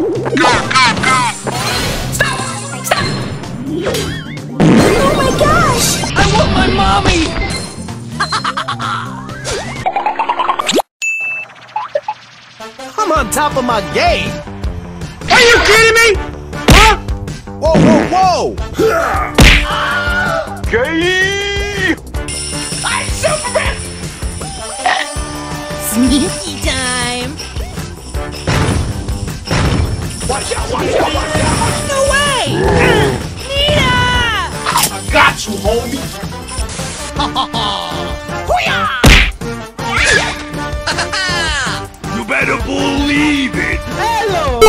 Stop! Stop! Oh my gosh! I want my mommy! I'm on top of my game! Are you kidding me? Huh? Whoa, whoa, whoa! Gay! I'm Superman! Sneaky time! Watch out, watch out, watch out! No way! Nina! I got you, homie! Hoo-yah! You better believe it! Hello!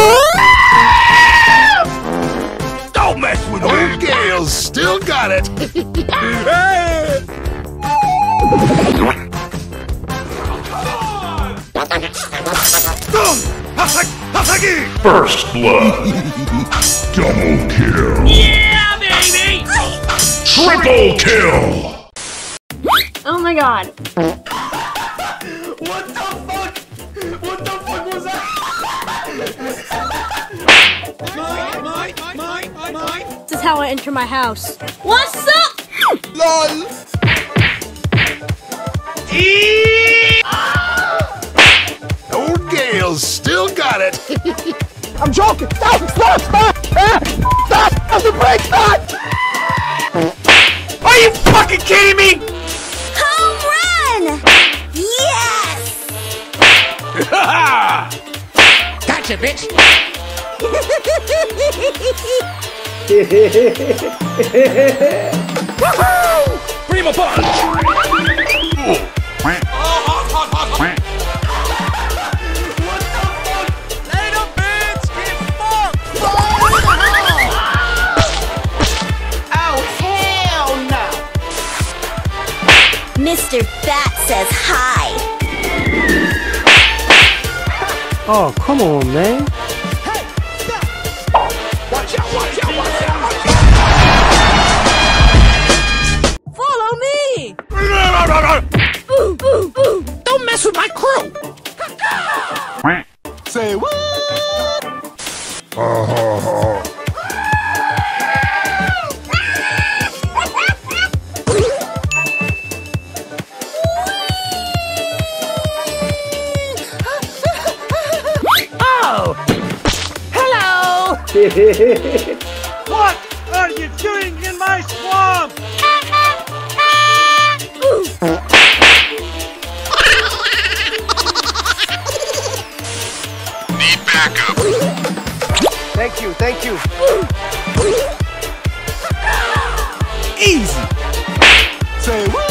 Don't mess with me! Gale's still got it! First blood. Double kill. Yeah, baby! Triple kill! Oh my god. What the fuck? What the fuck was that? My. This is how I enter my house. What's up? LOL. Still got it. I'm joking. Stop! That's the break. Stop! Are you fucking kidding me? Home run! Yes! Gotcha, bitch. Woohoo! Prima punch. Mr. Bat says hi. Oh, come on, man. Hey, stop. Watch out, watch out, watch out. Follow me. Boo, boo, boo. Don't mess with my crew. Say what? What are you doing in my swamp? Need backup. Thank you, thank you. Easy. Say what?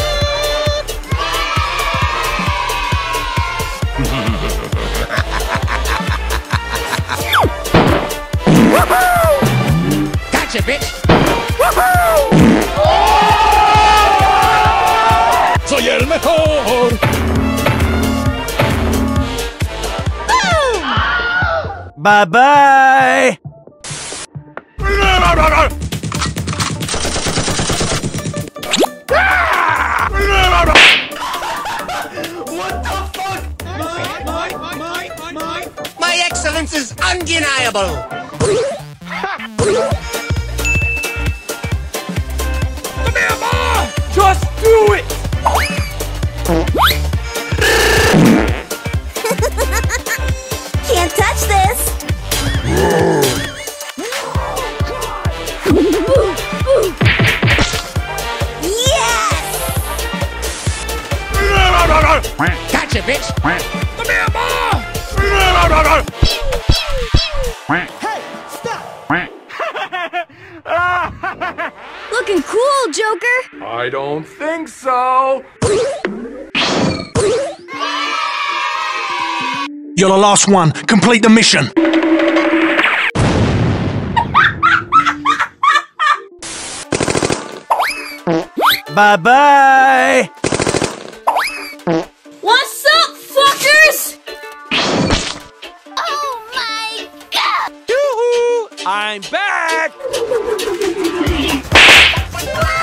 Gotcha, bitch! Woohoo! Soy el mejor! Bye-bye! What the fuck? My excellence is undeniable! Just do it! Can't touch this! Yes! Gotcha, bitch! Looking cool, Joker! I don't think so! You're the last one! Complete the mission! Bye-bye! What's up, fuckers? Oh my god! Yoo-hoo! I'm back! What?